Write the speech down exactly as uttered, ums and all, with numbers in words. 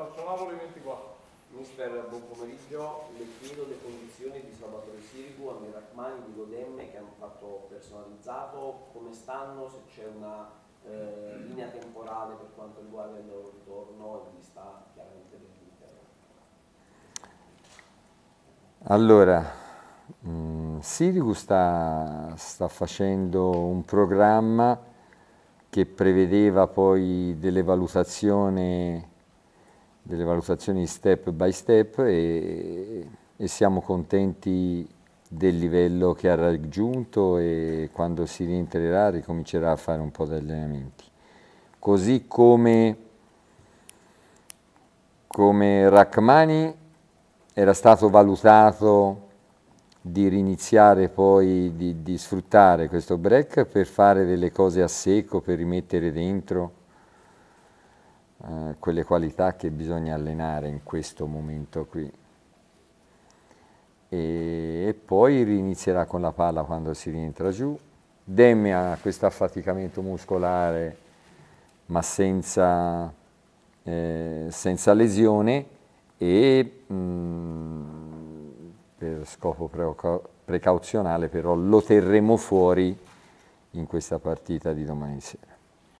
Calzolavole ventiquattro. Mister, buon pomeriggio. Le chiedo le condizioni di Salvatore Sirigu, a Rrahmani, di Demme, che hanno fatto personalizzato, come stanno, se c'è una eh, linea temporale per quanto riguarda il loro ritorno e vista chiaramente dell'interno. Allora, mh, Sirigu sta, sta facendo un programma che prevedeva poi delle valutazioni delle valutazioni step by step e, e siamo contenti del livello che ha raggiunto, e quando si rientrerà ricomincerà a fare un po' di allenamenti. Così come, come Rrahmani era stato valutato di riniziare poi, di, di sfruttare questo break per fare delle cose a secco, per rimettere dentro eh, quelle qualità che bisogna allenare in questo momento qui. E, e poi rinizierà con la palla quando si rientra giù. Demme ha questo affaticamento muscolare, ma senza, eh, senza lesione, e mh, per scopo precauzionale però lo terremo fuori in questa partita di domani sera.